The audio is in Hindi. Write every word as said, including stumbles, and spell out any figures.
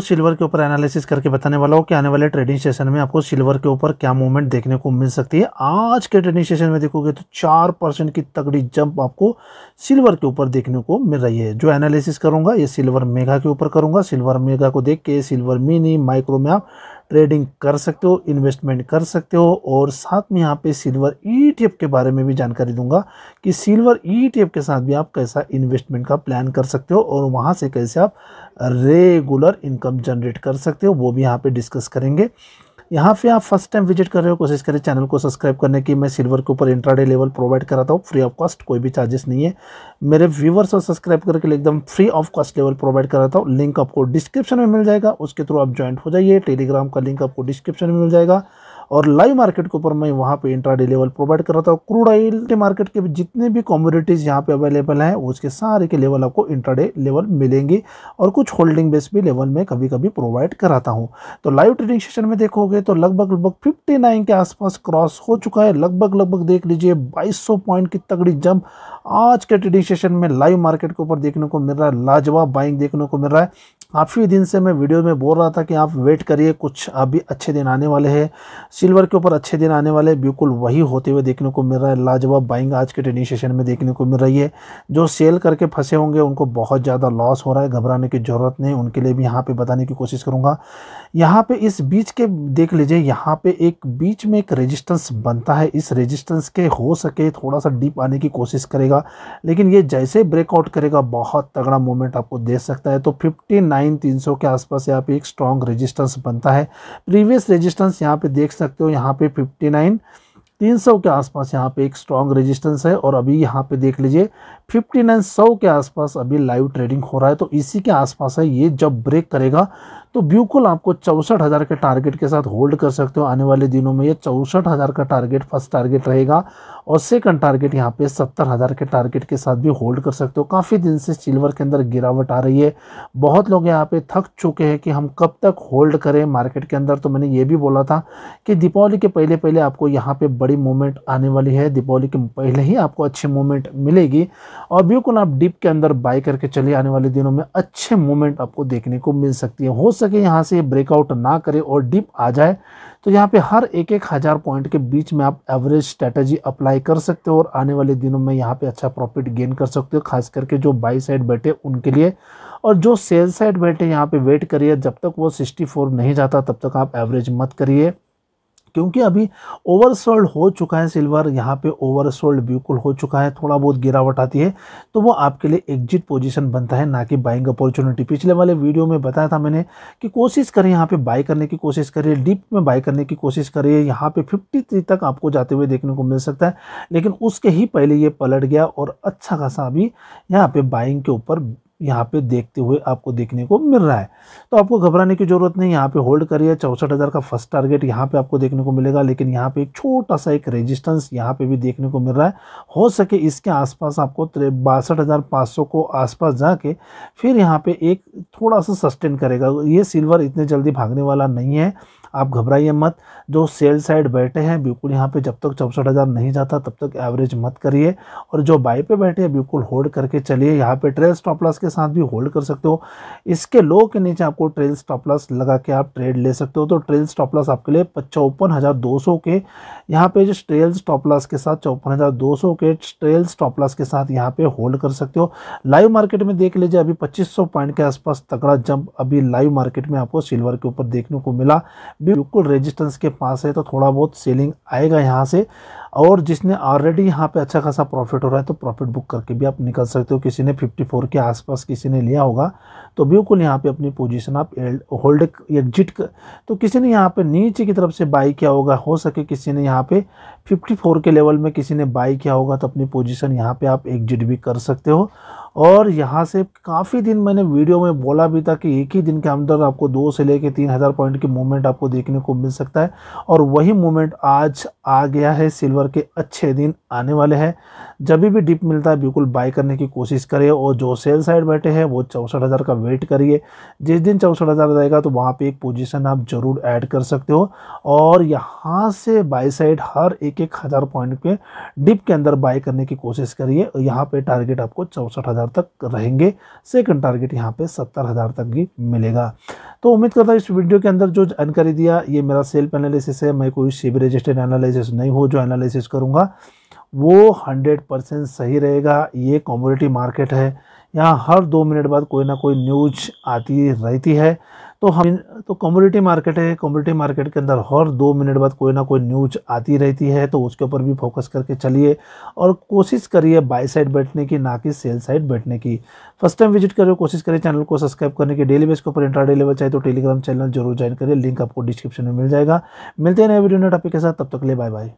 सिल्वर के ऊपर एनालिसिस करके बताने वाला हूँ कि आने वाले ट्रेडिंग सेशन में आपको सिल्वर के ऊपर क्या मूवमेंट देखने को मिल सकती है। आज के ट्रेडिंग सेशन में देखोगे तो चार परसेंट की तगड़ी जंप आपको सिल्वर के ऊपर देखने को मिल रही है। जो एनालिसिस करूंगा ये सिल्वर मेगा के ऊपर करूंगा। सिल्वर मेगा को देख के सिल्वर मिनी माइक्रो में आप ट्रेडिंग कर सकते हो, इन्वेस्टमेंट कर सकते हो और साथ में यहाँ पे सिल्वर ईटीएफ के बारे में भी जानकारी दूंगा कि सिल्वर ईटीएफ के साथ भी आप कैसा इन्वेस्टमेंट का प्लान कर सकते हो और वहाँ से कैसे आप रेगुलर इनकम जनरेट कर सकते हो, वो भी यहाँ पे डिस्कस करेंगे। यहाँ पे आप फर्स्ट टाइम विजिट कर रहे हो, कोशिश करें चैनल को सब्सक्राइब करने की। मैं सिल्वर के ऊपर इंट्राडे लेवल प्रोवाइड कराता हूँ फ्री ऑफ कॉस्ट, कोई भी चार्जेस नहीं है। मेरे व्यूवर्स और सब्सक्राइब करके लिए एकदम free of cost level provide कराता हूँ। लिंक आपको डिस्क्रिप्शन में मिल जाएगा, उसके थ्रू आप ज्वाइंट हो जाइए। टेलीग्राम का लिंक आपको डिस्क्रिप्शन में मिल जाएगा और लाइव मार्केट के ऊपर मैं वहाँ पे इंट्राडे लेवल प्रोवाइड कराता हूँ। क्रूड ऑयल के मार्केट के जितने भी कॉमोडिटीज़ यहाँ पे अवेलेबल हैं उसके सारे के लेवल आपको इंट्राडे लेवल मिलेंगे और कुछ होल्डिंग बेस भी लेवल में कभी कभी प्रोवाइड कराता हूँ। तो लाइव ट्रेडिंग सेशन में देखोगे तो लगभग लगभग फिफ्टी नाइन के आसपास क्रॉस हो चुका है। लगभग लगभग देख लीजिए बाईस सौ पॉइंट की तगड़ी जंप आज के ट्रेडिंग सेशन में लाइव मार्केट के ऊपर देखने को मिल रहा है। लाजवाब बाइंग देखने को मिल रहा है। काफ़ी दिन से मैं वीडियो में बोल रहा था कि आप वेट करिए, कुछ अभी अच्छे दिन आने वाले हैं। सिल्वर के ऊपर अच्छे दिन आने वाले बिल्कुल वही होते हुए देखने को मिल रहा है। लाजवाब बाइंग आज के ट्रेडिंग सेशन में देखने को मिल रही है। जो सेल करके फंसे होंगे उनको बहुत ज़्यादा लॉस हो रहा है, घबराने की ज़रूरत नहीं। उनके लिए भी यहाँ पे बताने की कोशिश करूँगा। यहाँ पे इस बीच के देख लीजिए, यहाँ पे एक बीच में एक रेजिस्टेंस बनता है। इस रेजिस्टेंस के हो सके थोड़ा सा डीप आने की कोशिश करेगा, लेकिन ये जैसे ब्रेकआउट करेगा बहुत तगड़ा मूवमेंट आपको दे सकता है। तो फिफ्टी नाइन तीन सौ के आसपास यहाँ पे एक स्ट्रॉन्ग रेजिस्टेंस बनता है। प्रीवियस रेजिस्टेंस यहाँ पे देख सकते हो, यहाँ पे फिफ्टी नाइन तीन सौ के आसपास यहाँ पे एक स्ट्रॉन्ग रेजिस्टेंस है और अभी यहाँ पे देख लीजिए फिफ्टी नाइन सौ के आसपास अभी लाइव ट्रेडिंग हो रहा है। तो इसी के आसपास है, ये जब ब्रेक करेगा तो बिल्कुल आपको चौंसठ हज़ार के टारगेट के साथ होल्ड कर सकते हो। आने वाले दिनों में ये चौंसठ हज़ार का टारगेट फर्स्ट टारगेट रहेगा और सेकंड टारगेट यहाँ पे सत्तर हज़ार के टारगेट के साथ भी होल्ड कर सकते हो। काफ़ी दिन से सिल्वर के अंदर गिरावट आ रही है, बहुत लोग यहाँ पे थक चुके हैं कि हम कब तक होल्ड करें मार्केट के अंदर। तो मैंने ये भी बोला था कि दीपावली के पहले पहले आपको यहाँ पर बड़ी मूवमेंट आने वाली है। दीपावली के पहले ही आपको अच्छी मूवमेंट मिलेगी और बिल्कुल आप डीप के अंदर बाई करके चलिए। आने वाले दिनों में अच्छे मूवमेंट आपको देखने को मिल सकती है। हो सके यहाँ से ब्रेकआउट ना करे और डिप आ जाए तो यहाँ पे हर एक एक हज़ार पॉइंट के बीच में आप एवरेज स्ट्रेटजी अप्लाई कर सकते हो और आने वाले दिनों में यहाँ पे अच्छा प्रॉफिट गेन कर सकते हो, खास करके जो बाई साइड बैठे उनके लिए। और जो सेल साइड बैठे यहाँ पे वेट करिए, जब तक वो सिक्सटी फोर नहीं जाता तब तक आप एवरेज मत करिए, क्योंकि अभी ओवरसोल्ड हो चुका है सिल्वर। यहाँ पे ओवरसोल्ड बिल्कुल हो चुका है। थोड़ा बहुत गिरावट आती है तो वो आपके लिए एग्जिट पोजीशन बनता है, ना कि बाइंग अपॉर्चुनिटी। पिछले वाले वीडियो में बताया था मैंने कि कोशिश करें यहाँ पे बाई करने की कोशिश करिए, डीप में बाई करने की कोशिश करिए। यहाँ पे फिफ्टी थ्री तक आपको जाते हुए देखने को मिल सकता है, लेकिन उसके ही पहले ये पलट गया और अच्छा खासा अभी यहाँ पर बाइंग के ऊपर यहाँ पे देखते हुए आपको देखने को मिल रहा है। तो आपको घबराने की ज़रूरत नहीं, यहाँ पे होल्ड करिए। चौंसठ हज़ार का फर्स्ट टारगेट यहाँ पे आपको देखने को मिलेगा, लेकिन यहाँ पे एक छोटा सा एक रेजिस्टेंस यहाँ पे भी देखने को मिल रहा है। हो सके इसके आसपास आपको बासठ हज़ार पाँच सौ को आसपास जाके फिर यहाँ पे एक थोड़ा सा सस्टेन करेगा। ये सिल्वर इतने जल्दी भागने वाला नहीं है, आप घबराइए मत। जो सेल साइड बैठे हैं बिल्कुल यहाँ पे जब तक चौंसठ हज़ार नहीं जाता तब तक एवरेज मत करिए और जो बाई पे बैठे हैं बिल्कुल होल्ड करके चलिए। यहाँ पे ट्रेल स्टॉप लॉस के साथ भी होल्ड कर सकते हो। इसके लो के नीचे आपको ट्रेल स्टॉप लॉस लगा के आप ट्रेड ले सकते हो। तो ट्रेल स्टॉप लॉस आपके लिए चौपन हज़ार दो सौ के यहाँ पे जो ट्रेल स्टॉप लॉस के साथ चौपन हज़ार दो सौ के ट्रेल स्टॉप लॉस के साथ यहाँ पे होल्ड कर सकते हो। लाइव मार्केट में देख लीजिए अभी पच्चीस सौ पॉइंट के आसपास तगड़ा जंप अभी लाइव मार्केट में आपको सिल्वर के ऊपर देखने को मिला। बिल्कुल रेजिस्टेंस के पास है तो थोड़ा बहुत सेलिंग आएगा यहाँ से और जिसने ऑलरेडी यहाँ पे अच्छा खासा प्रॉफिट हो रहा है तो प्रॉफिट बुक करके भी आप निकल सकते हो। किसी ने चौवन के आसपास किसी ने लिया होगा तो बिल्कुल यहाँ पे अपनी पोजीशन आप होल्ड एग्जिट कर। तो किसी ने यहाँ पे नीचे की तरफ से बाई किया होगा, हो सके किसी ने यहाँ पे चौवन के लेवल में किसी ने बाई किया होगा तो अपनी पोजीशन यहाँ पे आप एग्जिट भी कर सकते हो। और यहाँ से काफ़ी दिन मैंने वीडियो में बोला भी था कि एक ही दिन के अंदर आपको दो से लेके तीन हज़ार पॉइंट की मूवमेंट आपको देखने को मिल सकता है और वही मूवमेंट आज आ गया है। सिल्वर के अच्छे दिन आने वाले हैं। जब भी डिप मिलता है बिल्कुल बाय करने की कोशिश करें और जो सेल साइड बैठे हैं वो चौंसठ हज़ार का वेट करिए। जिस दिन चौंसठ हज़ार रहेगा तो वहाँ पे एक पोजीशन आप ज़रूर ऐड कर सकते हो और यहाँ से बाय साइड हर एक एक हज़ार पॉइंट पे डिप के अंदर बाय करने की कोशिश करिए। यहाँ पर टारगेट आपको चौंसठ हज़ार हज़ार तक रहेंगे। सेकंड टारगेट यहाँ पे सत्तर हज़ार तक भी मिलेगा। तो उम्मीद करता हूँ इस वीडियो के अंदर जो जानकारी दिया ये मेरा सेल्फ एनालिसिस है, मैं कोई सेबी रजिस्टर्ड एनालिसिस नहीं हो। जो एनालिसिस करूँगा वो हंड्रेड परसेंट सही रहेगा। ये कॉमोडिटी मार्केट है, यहाँ हर दो मिनट बाद कोई ना कोई न्यूज आती रहती है। तो हम तो कमोडिटी मार्केट है, कमोडिटी मार्केट के अंदर हर दो मिनट बाद कोई ना कोई न्यूज आती रहती है, तो उसके ऊपर भी फोकस करके चलिए और कोशिश करिए बाय साइड बैठने की, ना कि सेल साइड बैठने की। फर्स्ट टाइम विजिट करिए, कोशिश करिए चैनल को सब्सक्राइब करने की। डेली बेस के ऊपर इंट्राडे लेवल चाहिए तो टेलीग्राम चैनल जरूर ज्वाइन करिए, लिंक आपको डिस्क्रिप्शन में मिल जाएगा। मिलते हैं नए वीडियो नए टॉपिक के साथ, तब तक के लिए बाय बाय।